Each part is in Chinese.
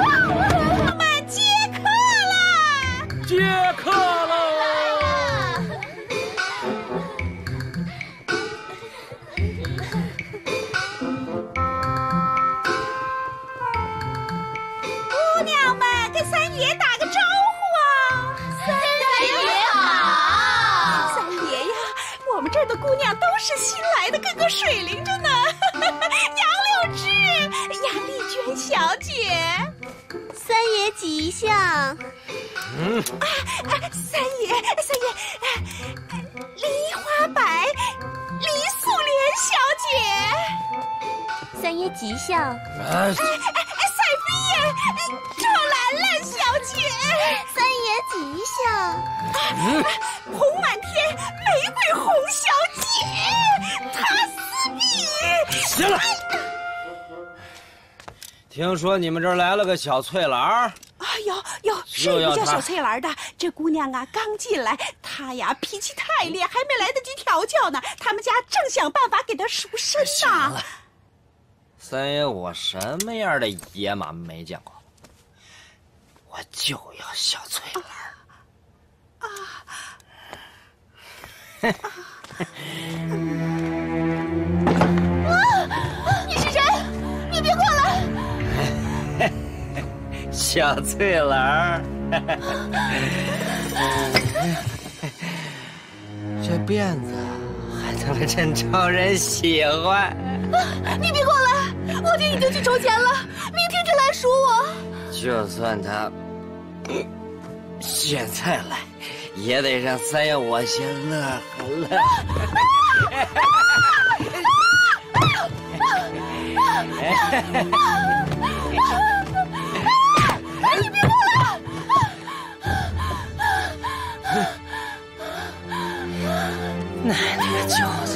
我们接客啦！接客喽！姑娘们，跟三爷打个招呼啊！三爷好！三爷呀，我们这儿的姑娘都是新来的，个个水灵着呢。 小姐，三爷吉祥。三爷，梨花白，李素莲小姐。三爷吉祥。赛飞燕，赵兰兰小姐。三爷吉祥。红满天，玫瑰红小姐。塔斯比。行了。 听说你们这儿来了个小翠兰儿啊，有是一个叫小翠兰的。这姑娘啊，刚进来，她呀脾气太烈，还没来得及调教呢。他们家正想办法给她赎身呢。三爷，我什么样的野马没见过？我就要小翠兰儿。你是谁？你别过来！ 小翠兰儿，这辫子还他妈真招人喜欢。你别过来，我爹已经去筹钱了，明天就来赎我。就算他现在来，也得让三爷我先乐呵乐呵。 你别过来！奶奶个饺子，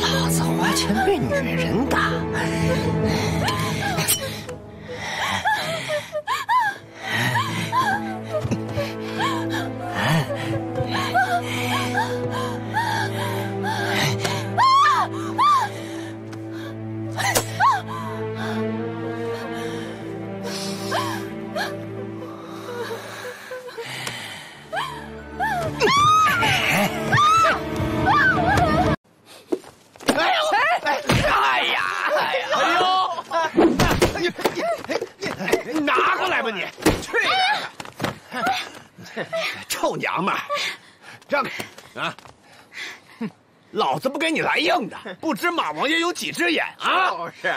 老子花钱被女人打！臭娘们儿，让开啊！老子不给你来硬的，不知马王爷有几只眼啊！就是。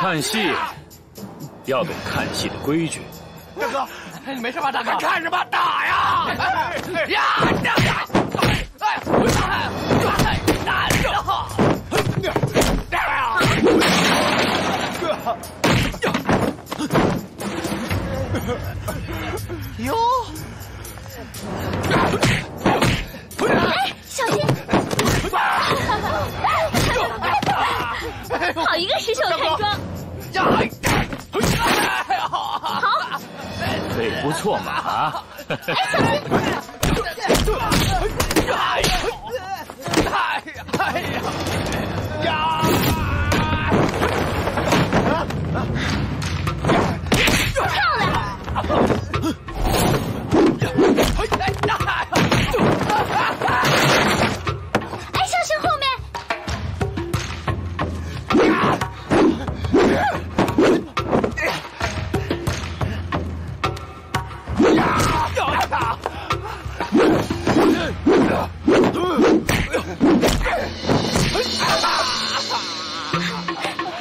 看戏要懂看戏的规矩。大哥，你没事吧？大哥，看什么打呀？呀！哟！哎，小心！好一个失手看庄！好，腿不错嘛啊！哎呀！哎呀！呀！ 哎，小心后面！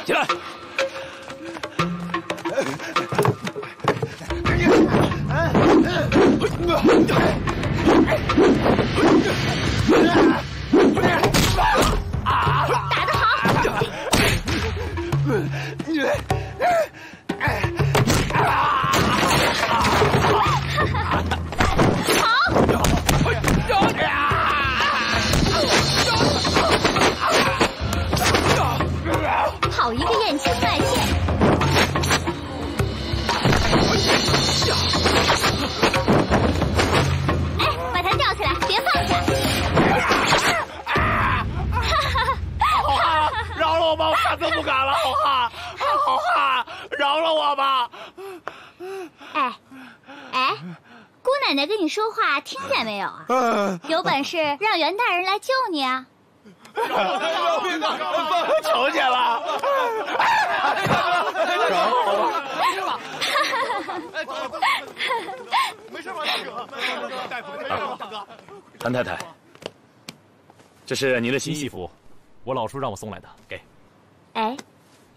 起来！ 好一个燕青麦片！ 哎，把哎，姑奶奶跟你说话听见没有啊？有本事让袁大人来救你啊！求你了！没事吧，大哥？大夫，没事吧，大哥？韩太太，这是您的新戏服，我老叔让我送来的，给。哎，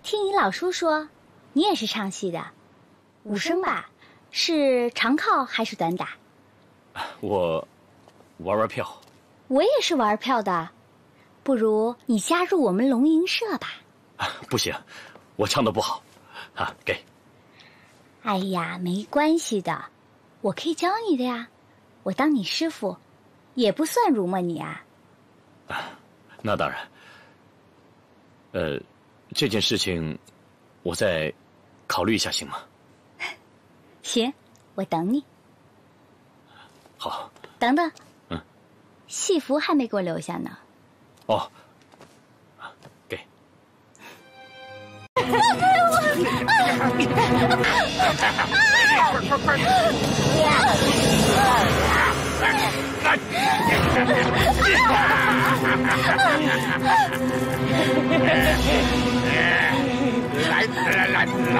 听你老叔说，你也是唱戏的，武生吧？是长靠还是短打？我玩票。我也是玩票的，不如你加入我们龙吟社吧。啊，不行，我唱的不好，啊，给。哎呀，没关系的，我可以教你的呀，我当你师傅，也不算辱没你啊。啊，那当然。这件事情，我再考虑一下，行吗？行，我等你。好。等等。嗯。戏服还没给我留下呢。哦。啊，给。放开我！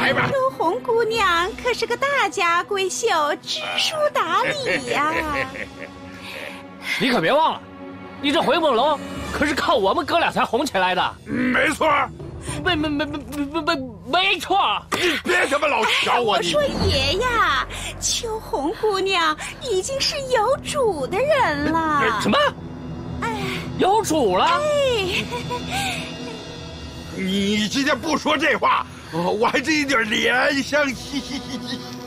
来吧！周红姑娘可是个大家闺秀，知书达理呀。你可别忘了，你这回梦楼可是靠我们哥俩才红起来的。没错，没错。你别他妈老瞧我！我说爷呀，秋红姑娘已经是有主的人了。什么？哎，有主了？哎。你今天不说这话，我还真有点怜香惜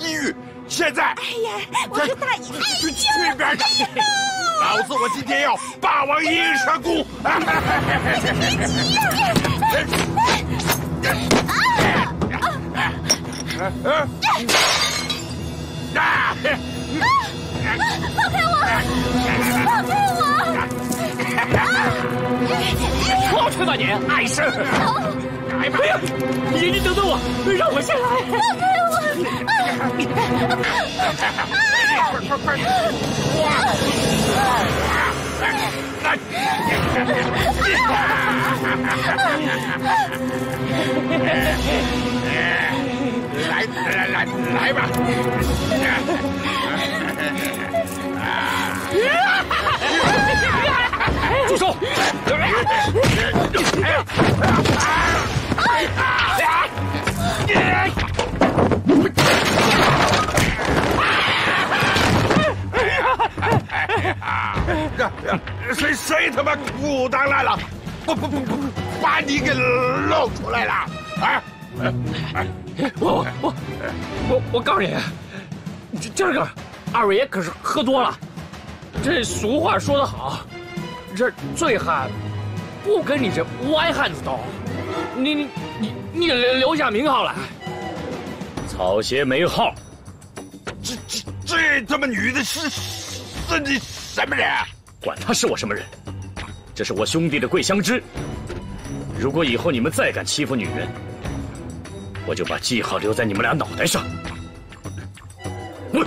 玉。现在，哎呀，我是大姨，去边去！老子我今天要霸王阴山功！别急呀！放开我！放开我！过去吧你，碍事！来吧！你等等我，让我先来！放开我！快！来吧！住手！谁他妈鼓捣来了？不，把你给露出来了！啊！我告诉你，今儿个二爷可是喝多了。这俗话说得好，这醉汉不跟你这歪汉子斗。你留下名号来，草鞋没号。这他妈女的是你什么人？管他是我什么人，这是我兄弟的桂香枝。如果以后你们再敢欺负女人，我就把记号留在你们俩脑袋上。滚！